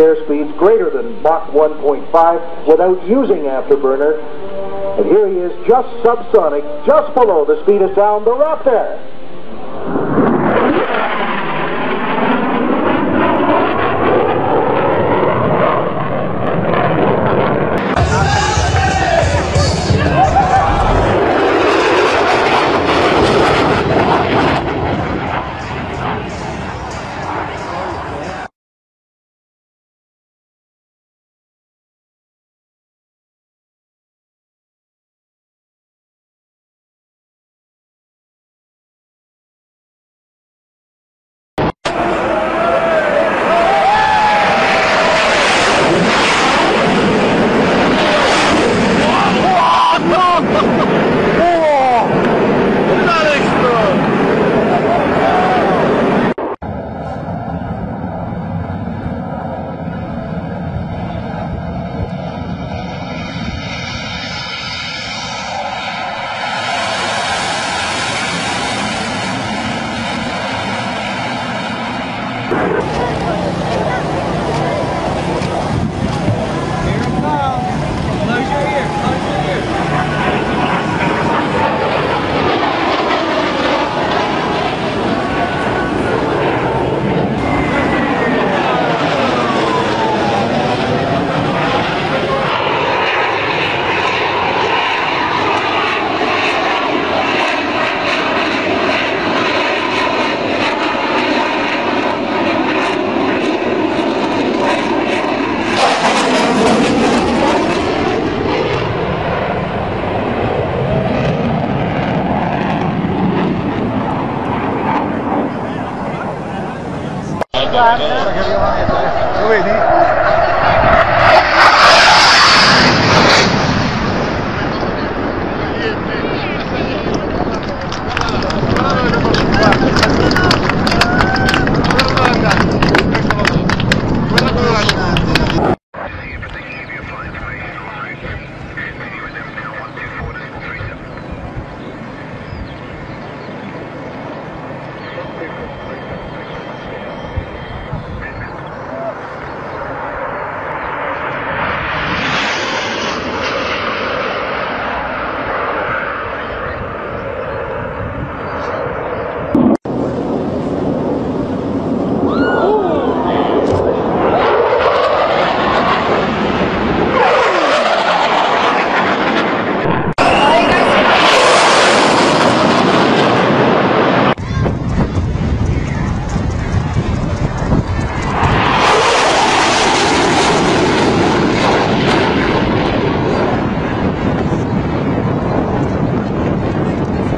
airspeeds greater than Mach 1.5 without using afterburner. And here he is, just subsonic, just below the speed of sound. They're up there.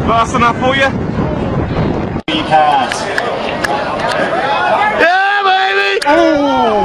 Fast enough for you? He has. Yeah, baby!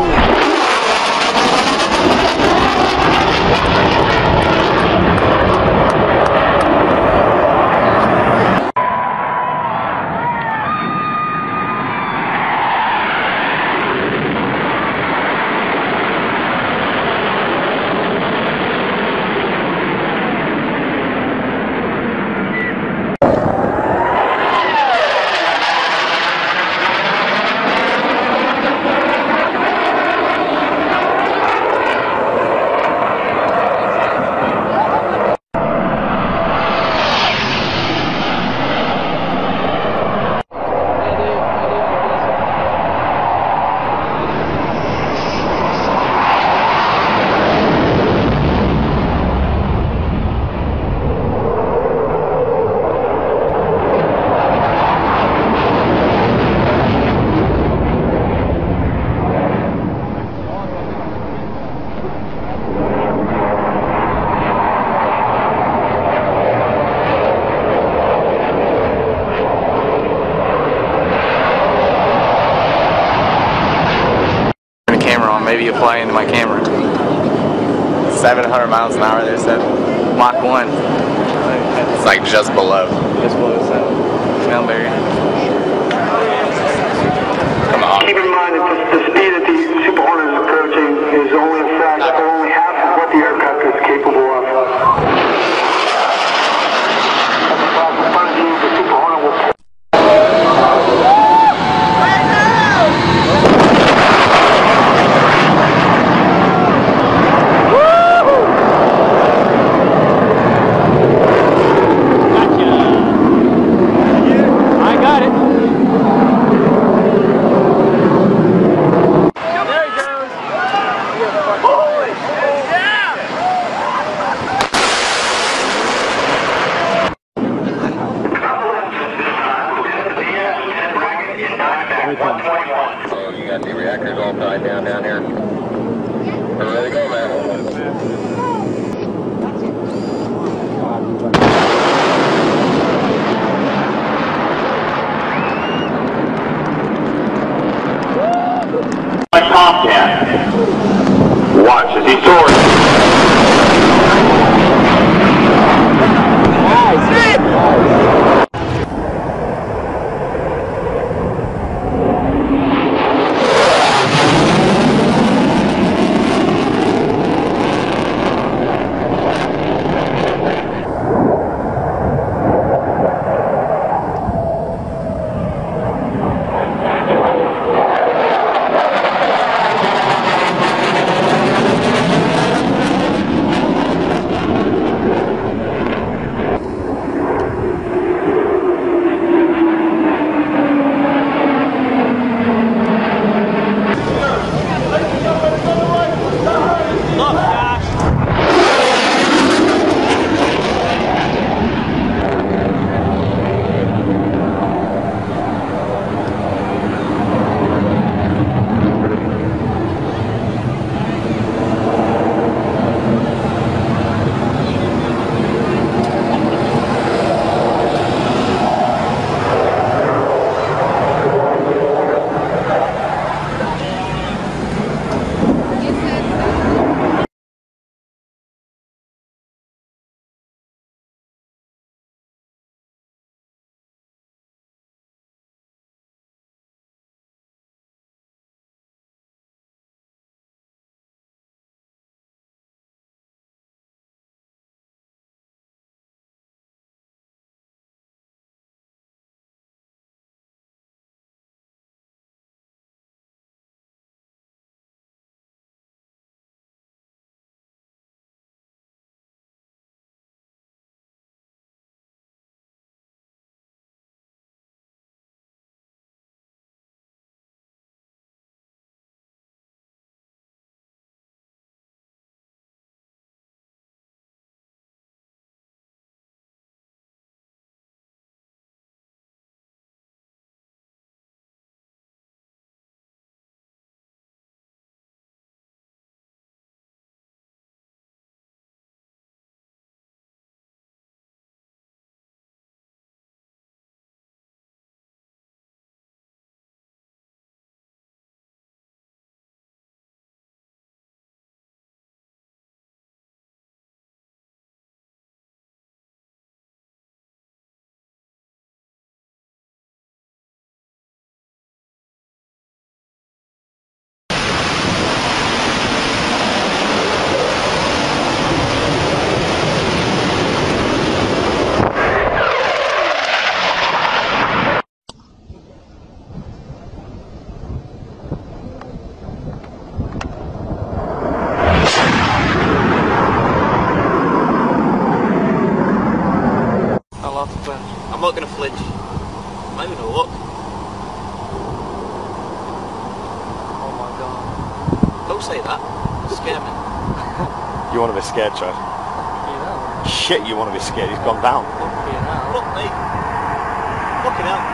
Maybe you fly into my camera. 700 miles an hour they said. Mach 1. It's like just below. Just below 7. Mount Berry. Come on. Keep in mind that the speed that the Super Hornet is approaching is only a fraction, only half of what the aircraft is capable of. off the cliff. I'm not going to flinch. I'm not even going to look. Oh my god. Don't say that. Scare me. You want to be scared, Trev? Yeah. Shit, you want to be scared. He's gone down. Look, mate. Fucking hell.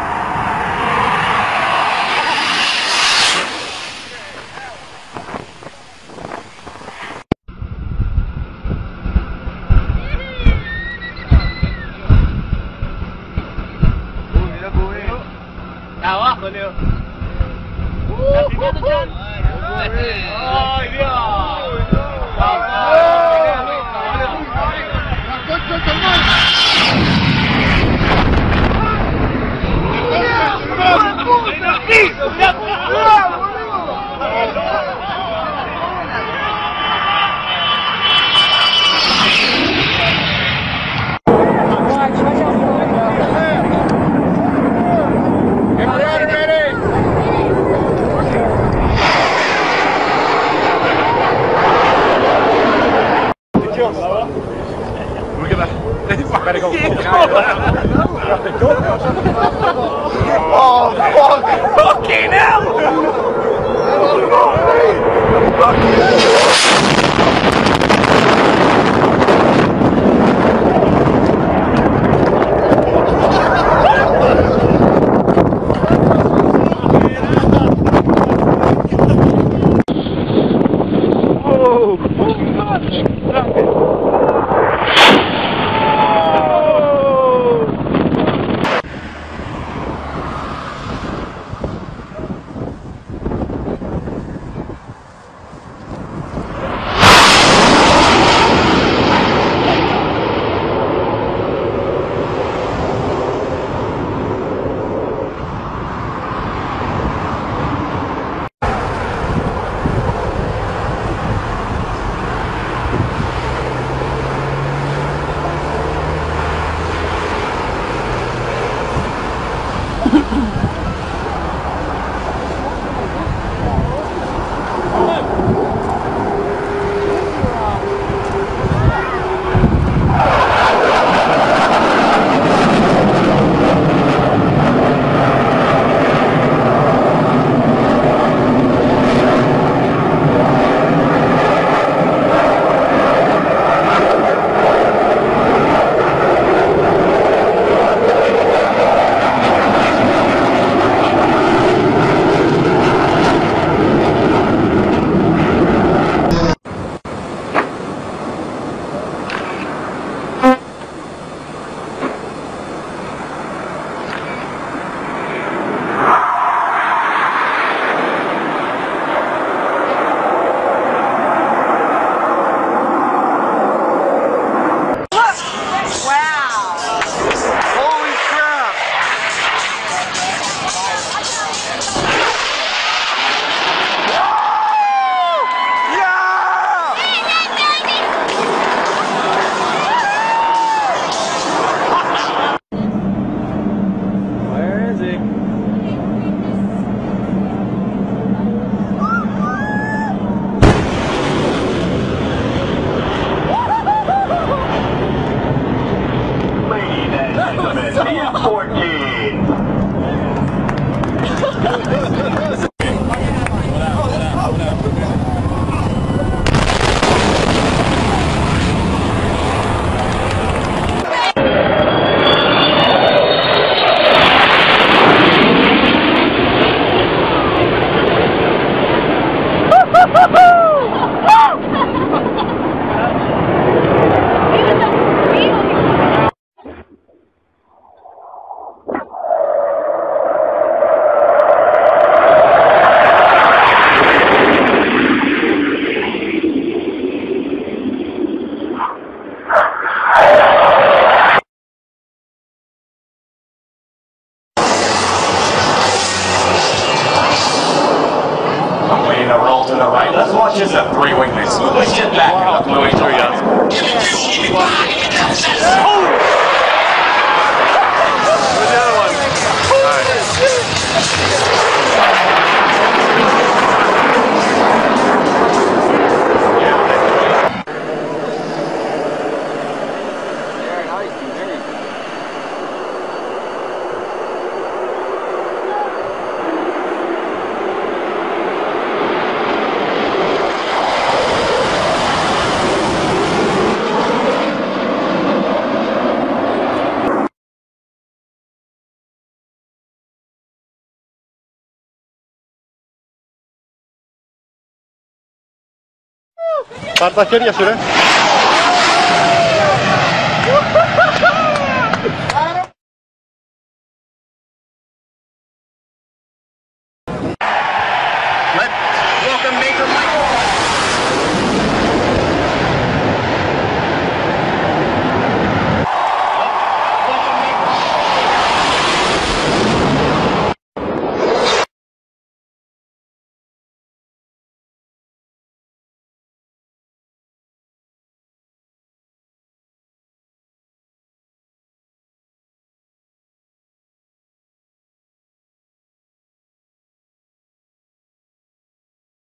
Πάρ' τα χέρια σου ρε.